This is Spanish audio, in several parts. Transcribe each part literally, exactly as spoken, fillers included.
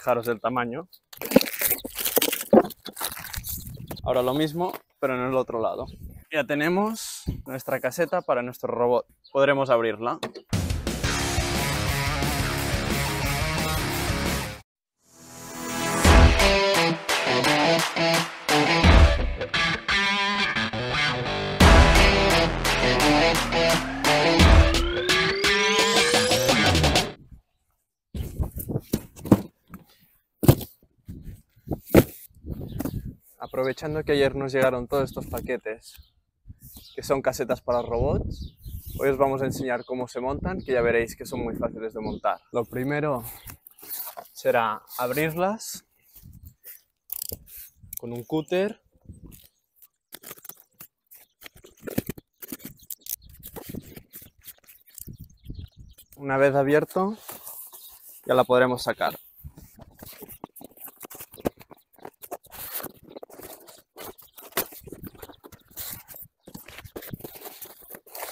Fijaros el tamaño. Ahora lo mismo, pero en el otro lado. Ya tenemos nuestra caseta para nuestro robot. Podremos abrirla. Aprovechando que ayer nos llegaron todos estos paquetes, que son casetas para robots, hoy os vamos a enseñar cómo se montan, que ya veréis que son muy fáciles de montar. Lo primero será abrirlas con un cúter. Una vez abierto, ya la podremos sacar.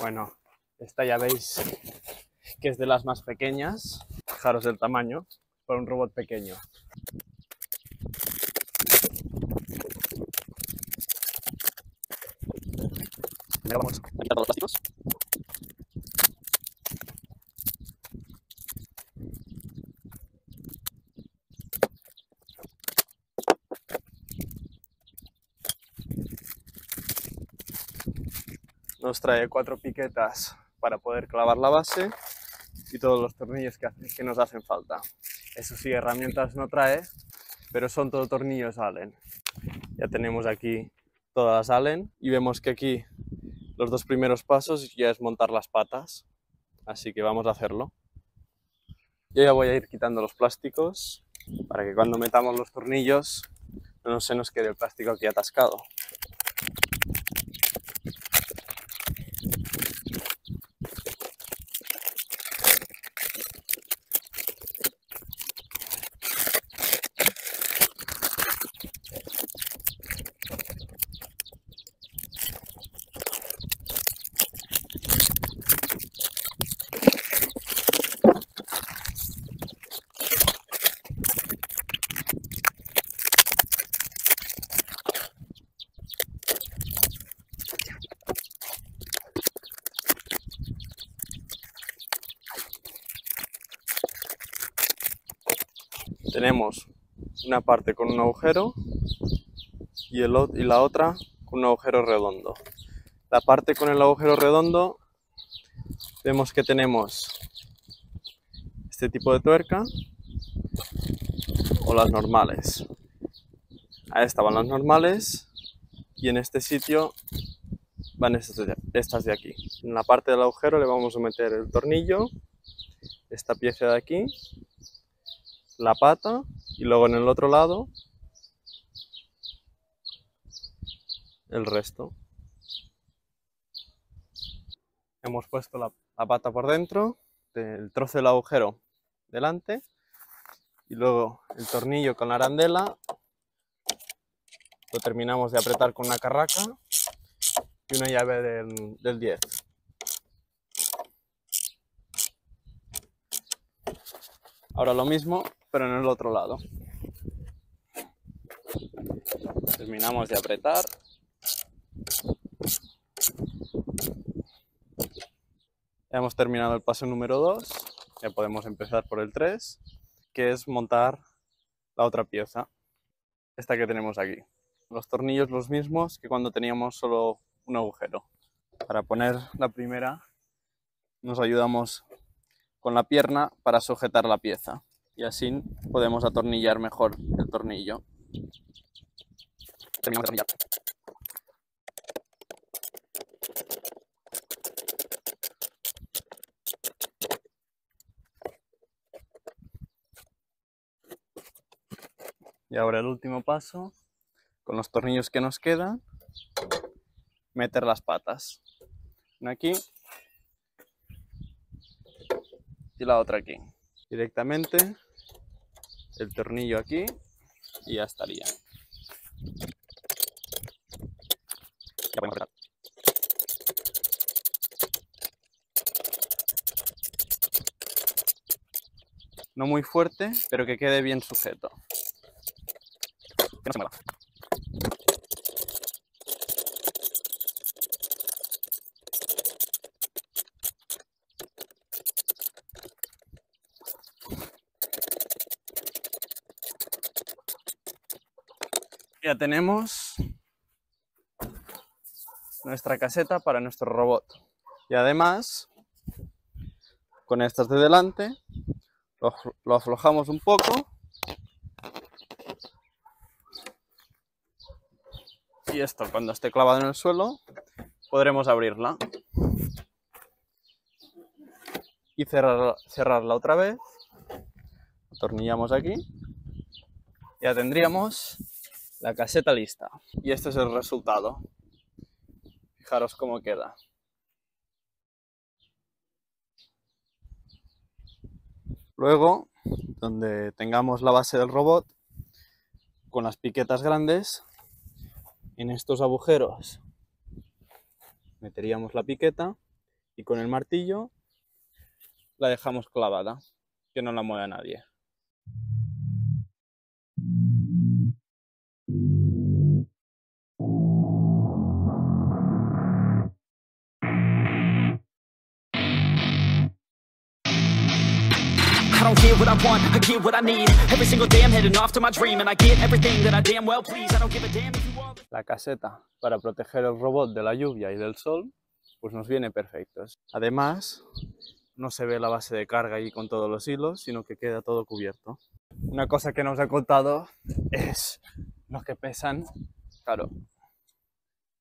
Bueno, esta ya veis que es de las más pequeñas. Fijaros el tamaño para un robot pequeño. Vamos a quitar los plásticos. Nos trae cuatro piquetas para poder clavar la base y todos los tornillos que, hace, que nos hacen falta. Eso sí, herramientas no trae, pero son todos tornillos Allen. Ya tenemos aquí todas Allen y vemos que aquí los dos primeros pasos ya es montar las patas, así que vamos a hacerlo. Yo ya voy a ir quitando los plásticos para que cuando metamos los tornillos no se nos quede el plástico aquí atascado. Tenemos una parte con un agujero y, el, y la otra con un agujero redondo. La parte con el agujero redondo vemos que tenemos este tipo de tuerca o las normales. A esta van las normales y en este sitio van estas de, estas de aquí. En la parte del agujero le vamos a meter el tornillo, esta pieza de aquí, la pata y luego en el otro lado el resto. Hemos puesto la, la pata por dentro, el trozo del agujero delante y luego el tornillo con la arandela lo terminamos de apretar con una carraca y una llave del, del diez. Ahora lo mismo, pero en el otro lado. Terminamos de apretar. Ya hemos terminado el paso número dos. Ya podemos empezar por el tres, que es montar la otra pieza, esta que tenemos aquí. Los tornillos los mismos que cuando teníamos solo un agujero. Para poner la primera nos ayudamos con la pierna para sujetar la pieza. Y así podemos atornillar mejor el tornillo. Terminamos de atornillar. Y ahora el último paso, con los tornillos que nos quedan, meter las patas. Una aquí y la otra aquí. Directamente el tornillo aquí y ya estaría. Ya podemos apretar. no muy fuerte, pero que quede bien sujeto. Que no se mueva. Ya tenemos nuestra caseta para nuestro robot. Y además, con estas de delante, lo, lo aflojamos un poco y esto, cuando esté clavado en el suelo, podremos abrirla y cerrar, cerrarla otra vez. Atornillamos aquí. Ya tendríamos la caseta lista. Y este es el resultado. Fijaros cómo queda. Luego, donde tengamos la base del robot, con las piquetas grandes, en estos agujeros meteríamos la piqueta y con el martillo la dejamos clavada, que no la mueva nadie. I don't get what I want, I get what I need. Every single day I'm heading off to my dream, and I get everything that I damn well please. I don't give a damn if you all... La caseta para proteger el robot de la lluvia y del sol, pues nos viene perfectos. Además, no se ve la base de carga ahí con todos los hilos, sino que queda todo cubierto. Una cosa que nos ha contado es los que pesan, claro,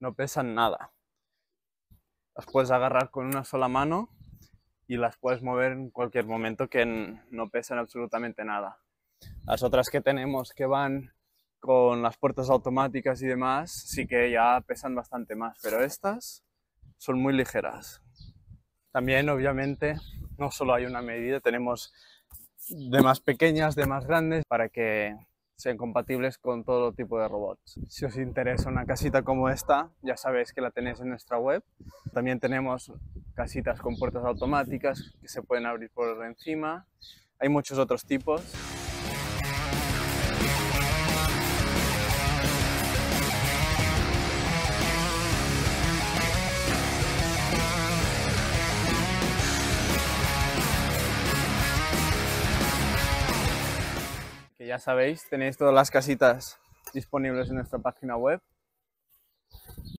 no pesan nada. Las puedes agarrar con una sola mano y las puedes mover en cualquier momento, que no pesan absolutamente nada. Las otras que tenemos, que van con las puertas automáticas y demás, sí que ya pesan bastante más, pero estas son muy ligeras. También, obviamente, no solo hay una medida, tenemos de más pequeñas, de más grandes, para que sean compatibles con todo tipo de robots. Si os interesa una casita como esta, ya sabéis que la tenéis en nuestra web. También tenemos casitas con puertas automáticas que se pueden abrir por encima. Hay muchos otros tipos. Ya sabéis, tenéis todas las casitas disponibles en nuestra página web.